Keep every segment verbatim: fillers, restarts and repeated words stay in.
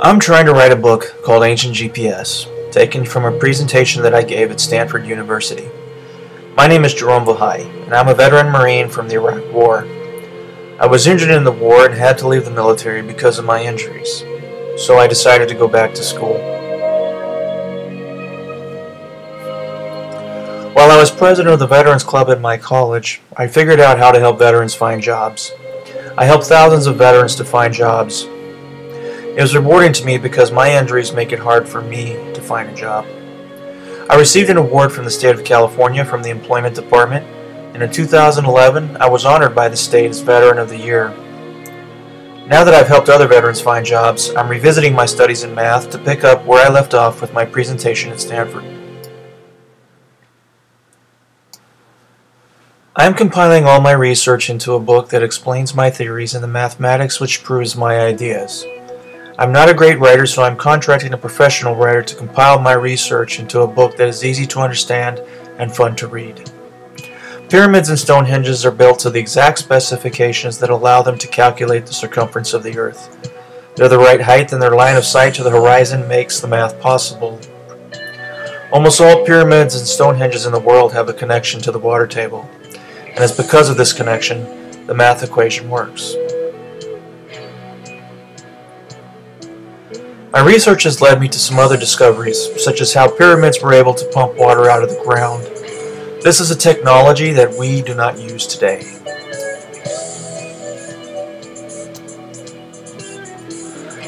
I'm trying to write a book called Ancient G P S, taken from a presentation that I gave at Stanford University. My name is Jarom Vahai, and I'm a veteran Marine from the Iraq War. I was injured in the war and had to leave the military because of my injuries, so I decided to go back to school. While I was president of the Veterans Club at my college, I figured out how to help veterans find jobs. I helped thousands of veterans to find jobs. It was rewarding to me because my injuries make it hard for me to find a job. I received an award from the State of California from the Employment Department, and in two thousand eleven I was honored by the state as Veteran of the Year. Now that I've helped other veterans find jobs, I'm revisiting my studies in math to pick up where I left off with my presentation at Stanford. I am compiling all my research into a book that explains my theories and the mathematics which proves my ideas. I'm not a great writer, so I'm contracting a professional writer to compile my research into a book that is easy to understand and fun to read. Pyramids and Stonehenges are built to the exact specifications that allow them to calculate the circumference of the Earth. They're the right height, and their line of sight to the horizon makes the math possible. Almost all pyramids and Stonehenges in the world have a connection to the water table, and it's because of this connection the math equation works. My research has led me to some other discoveries, such as how pyramids were able to pump water out of the ground. This is a technology that we do not use today.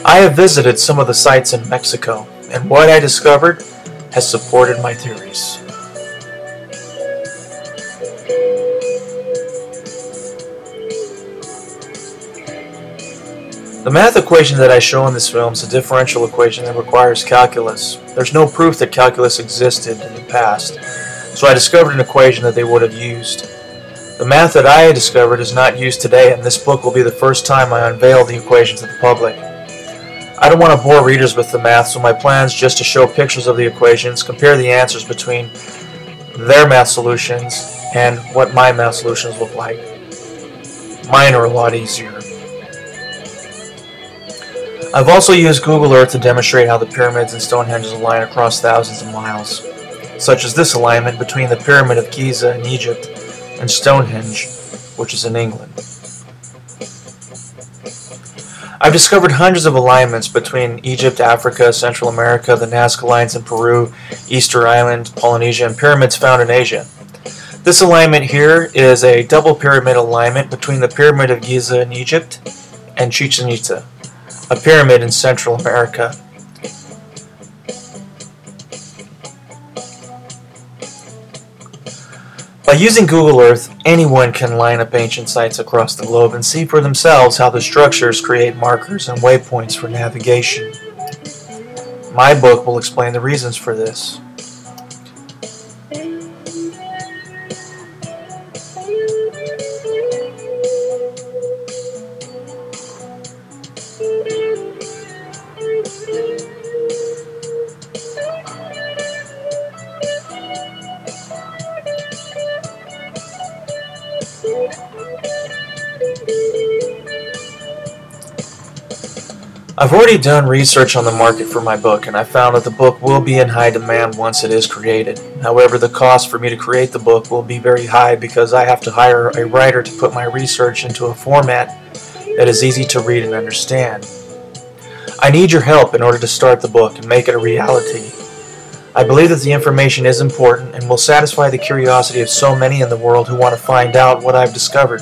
I have visited some of the sites in Mexico, and what I discovered has supported my theories. The math equation that I show in this film is a differential equation that requires calculus. There's no proof that calculus existed in the past, so I discovered an equation that they would have used. The math that I discovered is not used today, and this book will be the first time I unveil the equation to the public. I don't want to bore readers with the math, so my plan is just to show pictures of the equations, compare the answers between their math solutions and what my math solutions look like. Mine are a lot easier. I've also used Google Earth to demonstrate how the pyramids and Stonehenges align across thousands of miles, such as this alignment between the Pyramid of Giza in Egypt and Stonehenge, which is in England. I've discovered hundreds of alignments between Egypt, Africa, Central America, the Nazca lines in Peru, Easter Island, Polynesia, and pyramids found in Asia. This alignment here is a double pyramid alignment between the Pyramid of Giza in Egypt and Chichen Itza, a pyramid in Central America. By using Google Earth, anyone can line up ancient sites across the globe and see for themselves how the structures create markers and waypoints for navigation. My book will explain the reasons for this. I've already done research on the market for my book, and I found that the book will be in high demand once it is created. However, the cost for me to create the book will be very high because I have to hire a writer to put my research into a format that is easy to read and understand. I need your help in order to start the book and make it a reality. I believe that the information is important and will satisfy the curiosity of so many in the world who want to find out what I've discovered.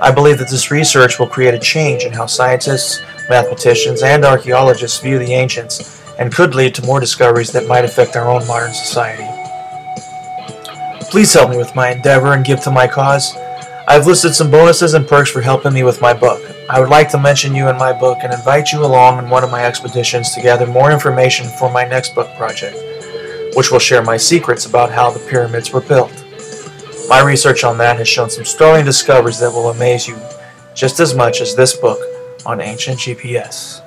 I believe that this research will create a change in how scientists, mathematicians, and archaeologists view the ancients, and could lead to more discoveries that might affect our own modern society. Please help me with my endeavor and give to my cause. I've listed some bonuses and perks for helping me with my book. I would like to mention you in my book and invite you along on one of my expeditions to gather more information for my next book project, which will share my secrets about how the pyramids were built. My research on that has shown some startling discoveries that will amaze you just as much as this book on Ancient G P S.